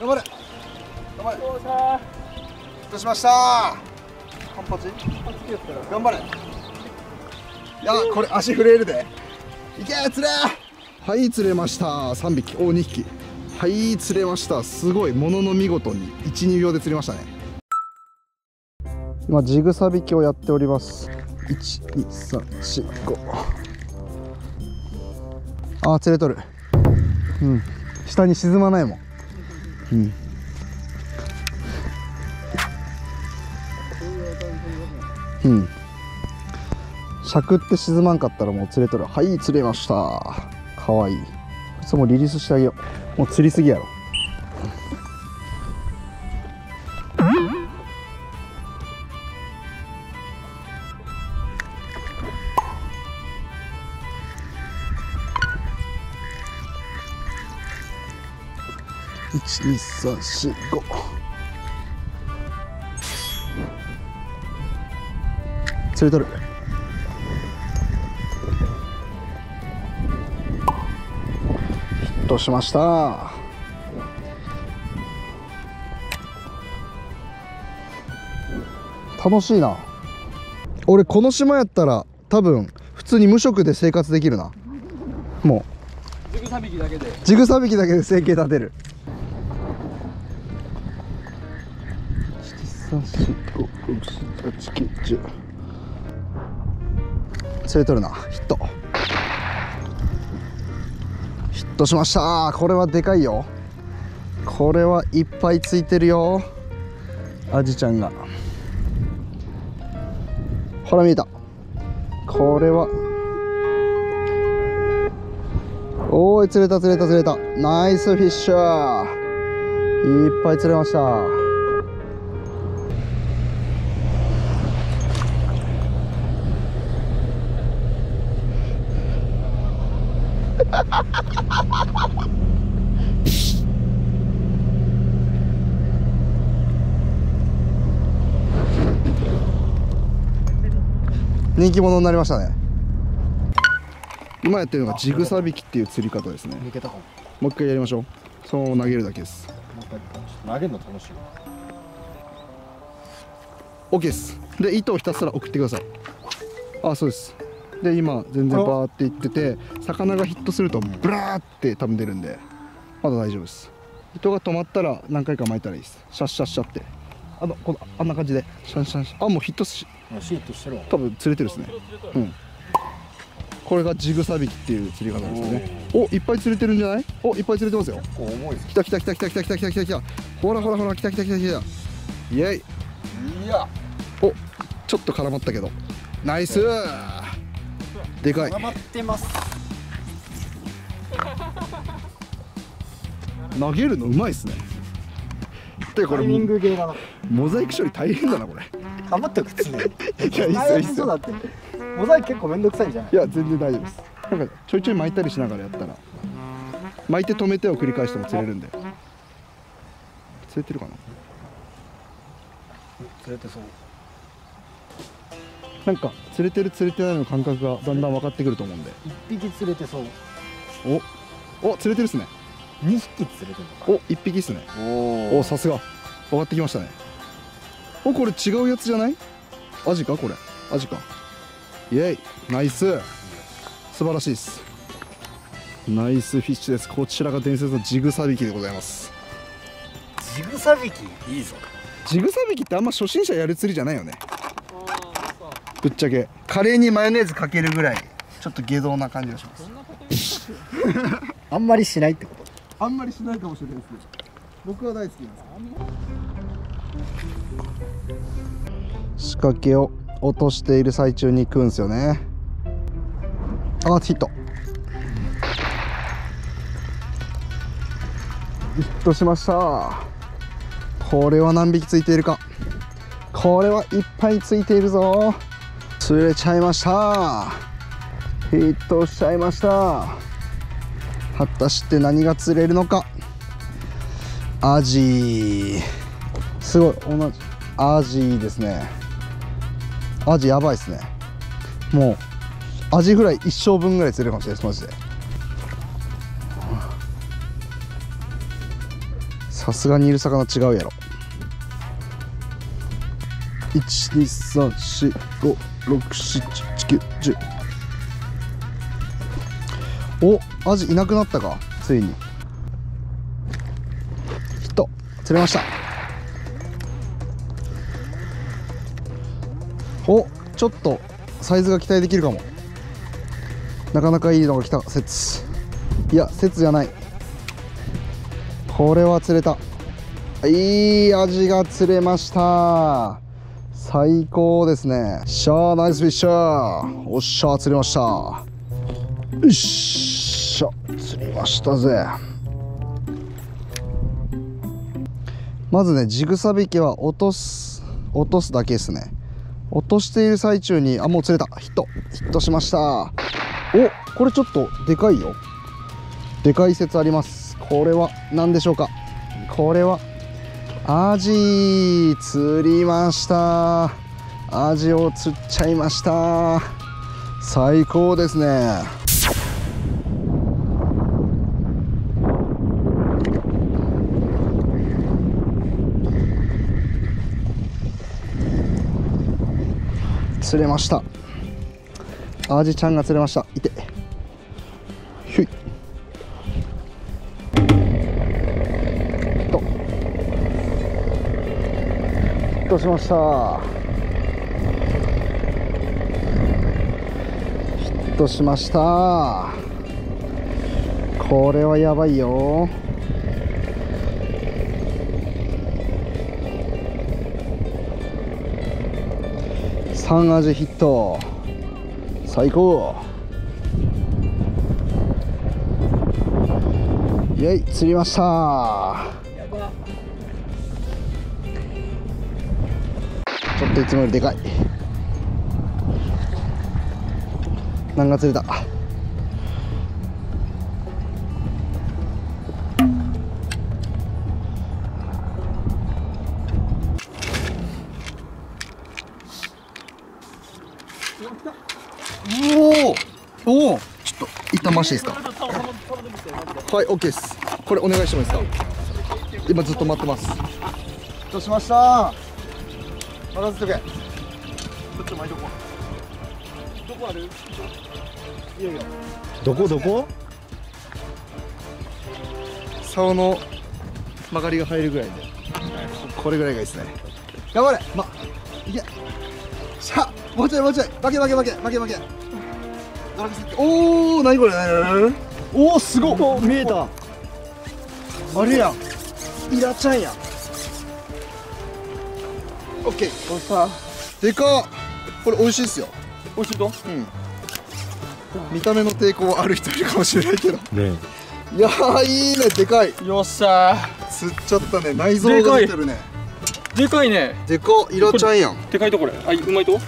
頑張れ頑張れ。ヒットしました。カンパチ頑張れ。いやこれ足震えるで。いけ釣れ。はい釣れました。3匹お2匹。はい釣れました。すごいものの見事に12秒で釣りましたね。今ジグサ引きをやっております。12345。あー釣れとる、うん、下に沈まないもん、うん、うん、しゃくって沈まんかったらもう釣れとる。はい釣れました。かわいい。こいつもうリリースしてあげよう。もう釣りすぎやろ。12345。釣れとる。ヒットしました。楽しいな。俺この島やったら多分普通に無職で生活できるな。もうジグサビキだけで生計立てる。345678910。釣れとるな。ヒットしました。これはでかいよ。これはいっぱいついてるよ。アジちゃんがほら見えた。これはおーい釣れたナイスフィッシャー。いっぱい釣れました。人気者になりましたね。今やってるのがジグサ引きっていう釣り方ですね。抜けたかも。もう一回やりましょう。そのまま投げるだけです。投げるの楽しい。 OK です。で糸をひたすら送ってください。あそうです。で今全然バーっていってて魚がヒットするとブラーって多分出るんでまだ大丈夫です。糸が止まったら何回か巻いたらいいです。シャッシャッシャッってこのあんな感じでシャンシャンシャン。あもうヒットし多分釣れてるですね。うん、これがジグサ引きっていう釣り方ですね。おいっぱい釣れてるんじゃない。おいっぱい釣れてますよ。きたきたきたきたきたきたきたきたきた。ほらほらほらきたきたきたきた。イエイ。いやおちょっと絡まったけどナイス。でかい。待ってます。投げるのうまいですね。でこれタイミングゲーだな。モザイク処理大変だなこれ。頑張っておくっつね。いやいやいや。そうだって。モザイク結構めんどくさいじゃない。いや全然大丈夫です。なんかちょいちょい巻いたりしながらやったら、巻いて止めてを繰り返しても釣れるんで。釣れてるかな。釣れてそう。なんか釣れてる釣れてないの感覚がだんだん分かってくると思うんで。1匹釣れてそう。お釣れてるっすね。2匹釣れてるのか。1匹っすね。おさすが分かってきましたね。これ違うやつじゃない。アジかこれ。アジか。イエイナイス。素晴らしいです。ナイスフィッシュです。こちらが伝説のジグサ引きでございます。ジグサ引きいいぞ。ジグサ引きってあんま初心者やる釣りじゃないよね。ぶっちゃけカレーにマヨネーズかけるぐらいちょっと下道な感じがします。あんまりしないってこと。あんまりしないかもしれないですけど僕は大好きなんです。仕掛けを落としている最中に食うんですよね。あーヒットしました。これは何匹ついているか。これはいっぱいついているぞ。釣れちゃいました。ヒットしちゃいました。果たして何が釣れるのか。アジすごい同じアジですね。アジやばいですね。もうアジフライ一生分ぐらい釣れるかもしれないですマジで。さすがにいる魚違うやろ。12345678910。お、アジいなくなったか。ついにヒット釣れました。お、ちょっとサイズが期待できるかも。なかなかいいのが来た。節、いや節じゃない、これは釣れた。いいアジが釣れました。最高ですね。しゃあ、ナイスフィッシャー。おっしゃ、釣れました。よっしゃ、釣りましたぜ。まずね、ジグサビキは落とすだけですね。落としている最中に、あ、もう釣れた。ヒットしました。お、これちょっとでかいよ。でかい説あります。これは何でしょうか。これはアジ、釣りました。アジを釣っちゃいました。最高ですね。釣れました。アジちゃんが釣れました。いて、ひゅいとしました。ヒットしました。これはやばいよ。3アジヒット、最高。イエイ、釣りました。ちょっといつもよりでかい。何が釣れた。おお、ちょっと一旦回していいですか。はい、OK です。これお願いしてもいいですか。今ずっと待ってます。どうしました。任せとけ。こっち巻いとこう。どこある？いやいや。どこ？竿の曲がりが入るぐらいで。これぐらいがいいですね。頑張れ。ま、いけ。さあ、もうちょい。負け。おお、何これ？おお、すごい。見えた。あれや。イラちゃんや。オッケー。これさ、でかっ。これ美味しいですよ。美味しいと。うん。見た目の抵抗はある人いるかもしれないけど。ね。いやー、いいね、でかい。よっしゃー。釣っちゃったね。内臓が出てるね。でかいね。でか、イラちゃんやん。でかいとこれ。あ、うまいと。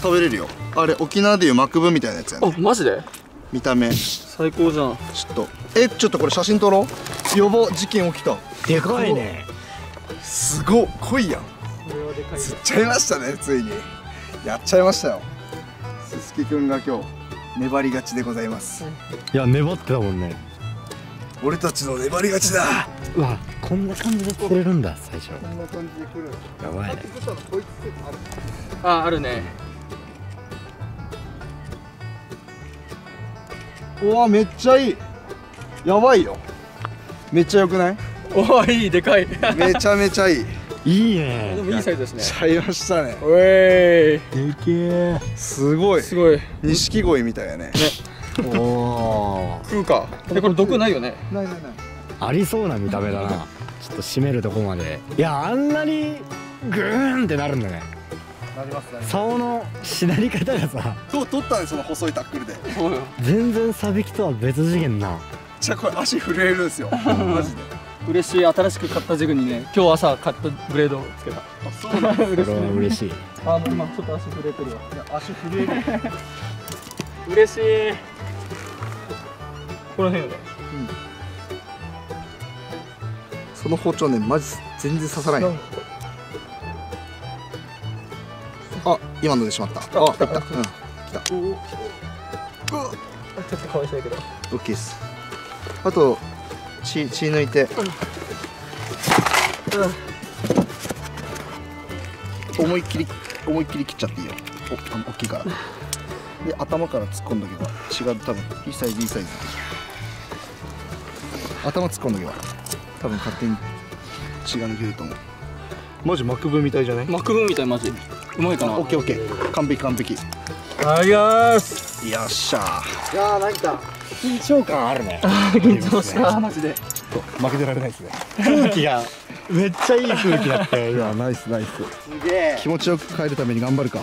食べれるよ。あれ、沖縄でいうマクブみたいなやつやね。あ、マジで。見た目。最高じゃん。ちょっと。え、ちょっとこれ写真撮ろう。やば、事件起きた。でかいね。すご、濃いやん。釣っちゃいましたね。ついにやっちゃいましたよ。すすきくんが今日粘りがちでございます。いや、粘ってたもんね。俺たちの粘りがちだ。うわ、こんな感じで釣れるんだ。最初こんな感じで来る。やばいね。あ、あるね。うわ、めっちゃいい。やばいよ。めっちゃ良くない？おー、いい。でかい。めちゃめちゃいい。いいね。でもいいサイズですね。ちゃいましたね。おえー。でけえ。すごい。錦鯉みたいやね。ね。おお。食うか。え、これ毒ないよね。ない。ありそうな見た目だな。ちょっと締めるとこまで。いや、あんなにグーンってなるんだね。なりますね。竿のしなり方がさ。どう取ったね、その細いタックルで。全然サビキとは別次元な。じゃあこれ足震えるんですよ。マジで。嬉しい。新しく買ったジグにね、今日朝買ったブレードをつけた。そうなんですね。それは嬉しい。あの、今ちょっと足震えてるわ。いや、足震える。嬉しい。この辺だ。うん。その包丁ね、マジ全然刺さない。あ、今のでしまった。あ、来た。うん。来た。うわ。ちょっと可愛そうだけど。オッケーです。あと。血抜いて。思いっきり切っちゃっていいよ。お大きいから。で頭から突っ込んどけば違う、多分 B サイズ B サイズ。頭突っ込んどけば多分勝手に血が抜けると思う。マジ幕分みたいじゃない？幕分みたいマジ。うまいかな。オッケーオッケー。完璧完璧。ありがーす。よっしゃー。いやーなんか緊張感あるね。緊張した。マジで。ちょっと負けてられないですね。空気が。めっちゃいい空気だったよ。いやナイスナイス。すげえ。気持ちよく帰るために頑張るか。